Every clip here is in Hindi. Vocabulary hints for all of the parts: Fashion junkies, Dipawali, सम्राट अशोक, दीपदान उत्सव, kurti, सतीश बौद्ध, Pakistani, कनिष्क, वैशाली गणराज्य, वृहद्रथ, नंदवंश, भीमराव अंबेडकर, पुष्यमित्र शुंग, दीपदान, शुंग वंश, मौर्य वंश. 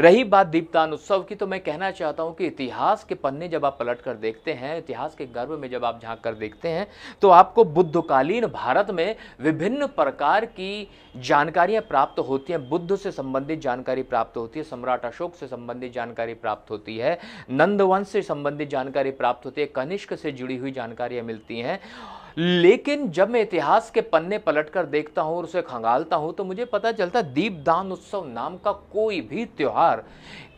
रही बात दीपदान उत्सव की, तो मैं कहना चाहता हूं कि इतिहास के पन्ने जब आप पलट कर देखते हैं, इतिहास के गर्भ में जब आप झांक कर देखते हैं, तो आपको बुद्धकालीन भारत में विभिन्न प्रकार की जानकारियां प्राप्त होती हैं। बुद्ध से संबंधित जानकारी प्राप्त होती है, सम्राट अशोक से संबंधित जानकारी प्राप्त होती है, नंदवंश से संबंधित जानकारी प्राप्त होती है, कनिष्क से जुड़ी हुई जानकारियाँ मिलती हैं। लेकिन जब मैं इतिहास के पन्ने पलट कर देखता हूँ और उसे खंगालता हूँ, तो मुझे पता चलता है दीपदान उत्सव नाम का कोई भी त्यौहार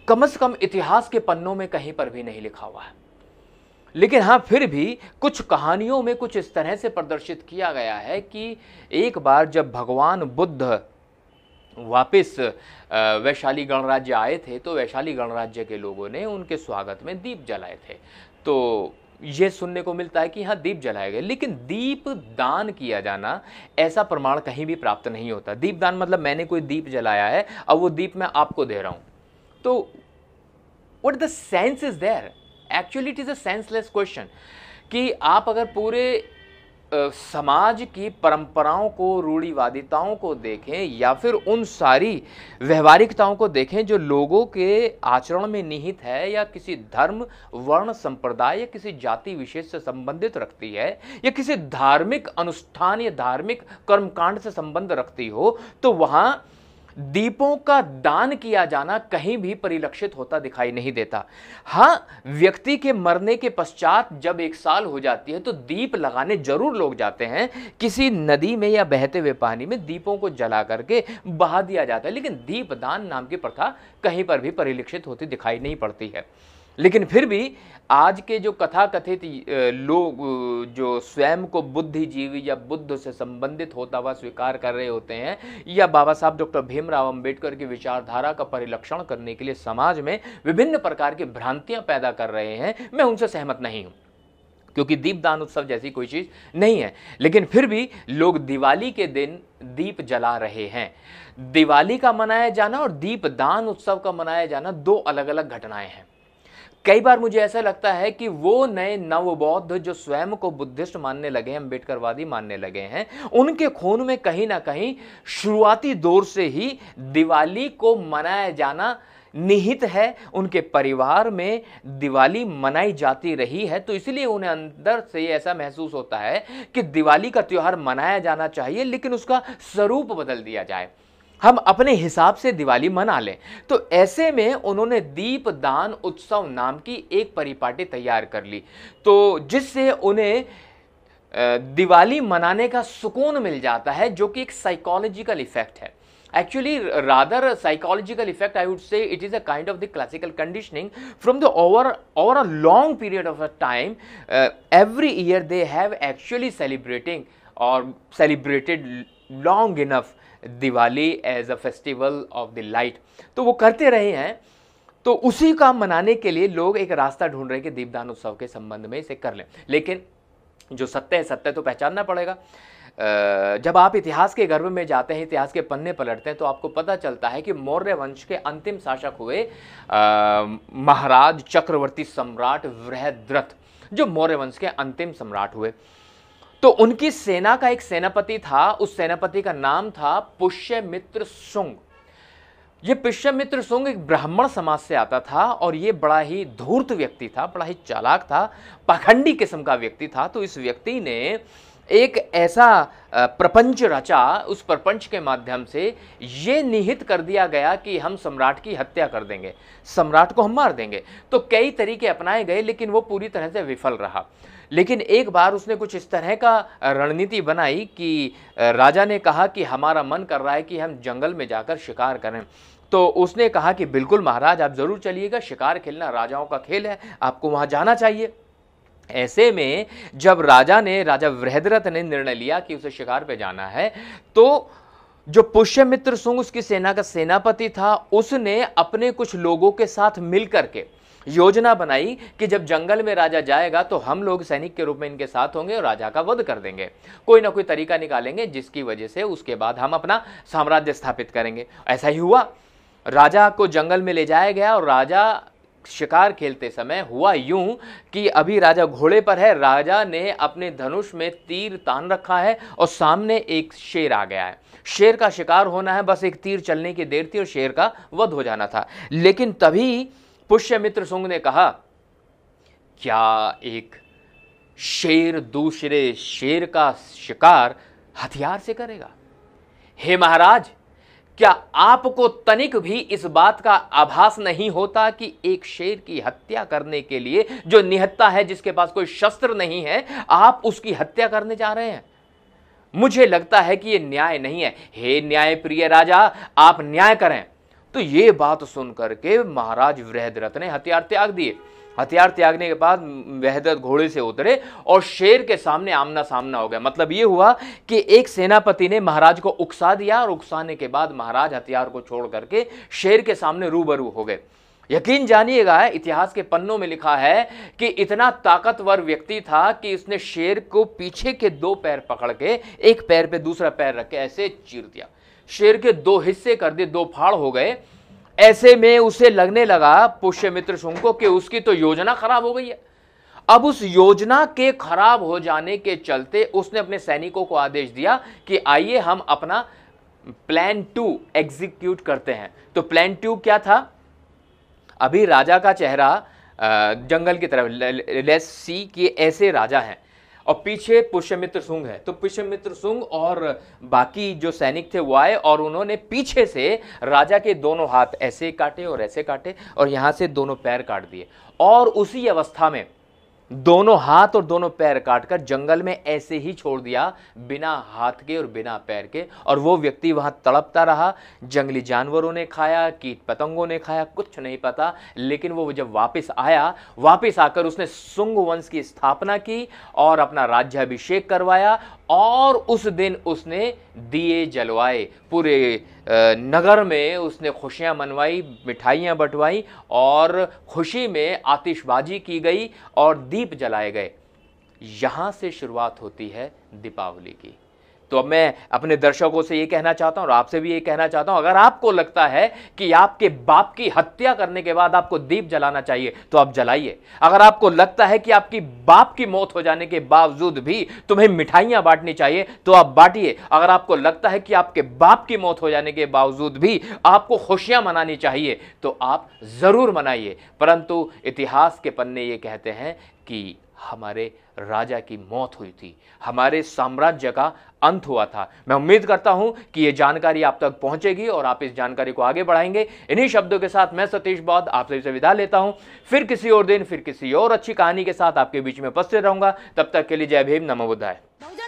कम से कम इतिहास के पन्नों में कहीं पर भी नहीं लिखा हुआ है। लेकिन हाँ, फिर भी कुछ कहानियों में कुछ इस तरह से प्रदर्शित किया गया है कि एक बार जब भगवान बुद्ध वापस वैशाली गणराज्य आए थे, तो वैशाली गणराज्य के लोगों ने उनके स्वागत में दीप जलाए थे। तो ये सुनने को मिलता है कि हाँ, दीप जलाए गए, लेकिन दीप दान किया जाना ऐसा प्रमाण कहीं भी प्राप्त नहीं होता। दीप दान मतलब मैंने कोई दीप जलाया है, अब वो दीप मैं आपको दे रहा हूँ। तो what the sense is there? Actually it is a senseless question कि आप अगर पूरे समाज की परंपराओं को, रूढ़िवादिताओं को देखें, या फिर उन सारी व्यवहारिकताओं को देखें जो लोगों के आचरण में निहित है, या किसी धर्म, वर्ण, संप्रदाय या किसी जाति विशेष से संबंधित रखती है, या किसी धार्मिक अनुष्ठान या धार्मिक कर्मकांड से संबंध रखती हो, तो वहाँ दीपों का दान किया जाना कहीं भी परिलक्षित होता दिखाई नहीं देता। हाँ, व्यक्ति के मरने के पश्चात जब 1 साल हो जाती है, तो दीप लगाने जरूर लोग जाते हैं। किसी नदी में या बहते हुए पानी में दीपों को जला करके बहा दिया जाता है, लेकिन दीपदान नाम की प्रथा कहीं पर भी परिलक्षित होती दिखाई नहीं पड़ती है। लेकिन फिर भी आज के जो कथाकथित लोग जो स्वयं को बुद्धिजीवी या बुद्ध से संबंधित होता हुआ स्वीकार कर रहे होते हैं, या बाबा साहब डॉक्टर भीमराव अंबेडकर की विचारधारा का परिलक्षण करने के लिए समाज में विभिन्न प्रकार की भ्रांतियां पैदा कर रहे हैं, मैं उनसे सहमत नहीं हूँ, क्योंकि दीपदान उत्सव जैसी कोई चीज़ नहीं है। लेकिन फिर भी लोग दिवाली के दिन दीप जला रहे हैं। दिवाली का मनाया जाना और दीपदान उत्सव का मनाया जाना 2 अलग अलग घटनाएँ हैं। कई बार मुझे ऐसा लगता है कि वो नए नवबौद्ध जो स्वयं को बुद्धिस्ट मानने लगे हैं, अम्बेडकरवादी मानने लगे हैं, उनके खून में कहीं ना कहीं शुरुआती दौर से ही दिवाली को मनाया जाना निहित है। उनके परिवार में दिवाली मनाई जाती रही है, तो इसलिए उन्हें अंदर से ऐसा महसूस होता है कि दिवाली का त्यौहार मनाया जाना चाहिए, लेकिन उसका स्वरूप बदल दिया जाए, हम अपने हिसाब से दिवाली मना लें। तो ऐसे में उन्होंने दीपदान उत्सव नाम की एक परिपाटी तैयार कर ली, तो जिससे उन्हें दिवाली मनाने का सुकून मिल जाता है, जो कि एक साइकोलॉजिकल इफेक्ट है। Actually rather psychological effect, I would say it is a kind of the classical conditioning from the over a long period of a time. Every year they have actually celebrated long enough Diwali as a festival of the light, तो वो करते रहे हैं। तो उसी का मनाने के लिए लोग एक रास्ता ढूंढ रहे हैं कि दीपदान उत्सव के संबंध में इसे कर लें। लेकिन जो सत्य है, सत्य तो पहचानना पड़ेगा। जब आप इतिहास के गर्भ में जाते हैं, इतिहास के पन्ने पलटते हैं, तो आपको पता चलता है कि मौर्य वंश के अंतिम शासक हुए महाराज चक्रवर्ती सम्राट वृहद्रथ, जो मौर्य वंश के अंतिम सम्राट हुए। तो उनकी सेना का एक सेनापति था, उस सेनापति का नाम था पुष्यमित्र शुंग। ये पुष्यमित्र शुंग एक ब्राह्मण समाज से आता था, और ये बड़ा ही धूर्त व्यक्ति था, बड़ा ही चालाक था, पाखंडी किस्म का व्यक्ति था। तो इस व्यक्ति ने एक ऐसा प्रपंच रचा, उस प्रपंच के माध्यम से ये निहित कर दिया गया कि हम सम्राट की हत्या कर देंगे, सम्राट को हम मार देंगे। तो कई तरीके अपनाए गए, लेकिन वो पूरी तरह से विफल रहा। लेकिन एक बार उसने कुछ इस तरह का रणनीति बनाई कि राजा ने कहा कि हमारा मन कर रहा है कि हम जंगल में जाकर शिकार करें। तो उसने कहा कि बिल्कुल महाराज, आप ज़रूर चलिएगा, शिकार खेलना राजाओं का खेल है, आपको वहाँ जाना चाहिए। ऐसे में जब राजा वृहद्रथ ने निर्णय लिया कि उसे शिकार पे जाना है, तो जो पुष्यमित्र शुंग उसकी सेना का सेनापति था, उसने अपने कुछ लोगों के साथ मिलकर के योजना बनाई कि जब जंगल में राजा जाएगा, तो हम लोग सैनिक के रूप में इनके साथ होंगे और राजा का वध कर देंगे। कोई ना कोई तरीका निकालेंगे जिसकी वजह से उसके बाद हम अपना साम्राज्य स्थापित करेंगे। ऐसा ही हुआ, राजा को जंगल में ले जाया गया, और राजा शिकार खेलते समय हुआ यूं कि अभी राजा घोड़े पर है, राजा ने अपने धनुष में तीर तान रखा है और सामने एक शेर आ गया है। शेर का शिकार होना है, बस एक तीर चलने की देर थी और शेर का वध हो जाना था। लेकिन तभी पुष्यमित्र शुंग ने कहा, क्या एक शेर दूसरे शेर का शिकार हथियार से करेगा? हे महाराज, क्या आपको तनिक भी इस बात का आभास नहीं होता कि एक शेर की हत्या करने के लिए जो निहत्था है, जिसके पास कोई शस्त्र नहीं है, आप उसकी हत्या करने जा रहे हैं? मुझे लगता है कि यह न्याय नहीं है। हे न्याय प्रिय राजा, आप न्याय करें। तो ये बात सुनकर के महाराज वृहद्रथ ने हथियार त्याग दिए। हथियार त्यागने के बाद वृहद्रथ घोड़े से उतरे और शेर के सामने आमना सामना हो गया। मतलब ये हुआ कि एक सेनापति ने महाराज को उकसा दिया और उकसाने के बाद महाराज हथियार को छोड़ करके शेर के सामने रूबरू हो गए। यकीन जानिएगा, इतिहास के पन्नों में लिखा है कि इतना ताकतवर व्यक्ति था कि इसने शेर को पीछे के दो पैर पकड़ के एक पैर पे दूसरा पैर रख के ऐसे चीर दिया। शेर के दो हिस्से कर दिए, दो फाड़ हो गए। ऐसे में उसे लगने लगा पुष्यमित्र शुंग को कि उसकी तो योजना खराब हो गई है। अब उस योजना के खराब हो जाने के चलते उसने अपने सैनिकों को आदेश दिया कि आइए हम अपना प्लान 2 एग्जीक्यूट करते हैं। तो प्लान 2 क्या था? अभी राजा का चेहरा जंगल की तरफ, लेट्स सी कि ऐसे राजा हैं और पीछे पुष्यमित्र शुंग है। तो पुष्यमित्र शुंग और बाकी जो सैनिक थे वो आए और उन्होंने पीछे से राजा के दोनों हाथ ऐसे काटे और ऐसे काटे और यहाँ से दोनों पैर काट दिए। और उसी अवस्था में दोनों हाथ और दोनों पैर काटकर जंगल में ऐसे ही छोड़ दिया, बिना हाथ के और बिना पैर के। और वो व्यक्ति वहाँ तड़पता रहा। जंगली जानवरों ने खाया, कीट पतंगों ने खाया, कुछ नहीं पता। लेकिन वो जब वापस आया, वापस आकर उसने शुंग वंश की स्थापना की और अपना राज्याभिषेक करवाया। और उस दिन उसने दिए जलवाए, पूरे नगर में उसने खुशियां मनवाई, मिठाइयां बंटवाई और खुशी में आतिशबाजी की गई और दीप जलाए गए। यहाँ से शुरुआत होती है दीपावली की। तो अब मैं अपने दर्शकों से ये कहना चाहता हूँ और आपसे भी ये कहना चाहता हूँ, अगर आपको लगता है कि आपके बाप की हत्या करने के बाद आपको दीप जलाना चाहिए तो आप जलाइए। अगर आपको लगता है कि आपकी बाप की मौत हो जाने के बावजूद भी तुम्हें मिठाइयाँ बांटनी चाहिए तो आप बांटिए। अगर आपको लगता है कि आपके बाप की मौत हो जाने के बावजूद भी आपको खुशियाँ मनानी चाहिए तो आप ज़रूर मनाइए। परंतु इतिहास के पन्ने ये कहते हैं कि हमारे राजा की मौत हुई थी, हमारे साम्राज्य का अंत हुआ था। मैं उम्मीद करता हूं कि ये जानकारी आप तक पहुंचेगी और आप इस जानकारी को आगे बढ़ाएंगे। इन्हीं शब्दों के साथ मैं सतीश बौद्ध आप सभी से विदा लेता हूं। फिर किसी और दिन, फिर किसी और अच्छी कहानी के साथ आपके बीच में उपस्थित रहूंगा। तब तक के लिए जय भीम, नमो बुद्धाय।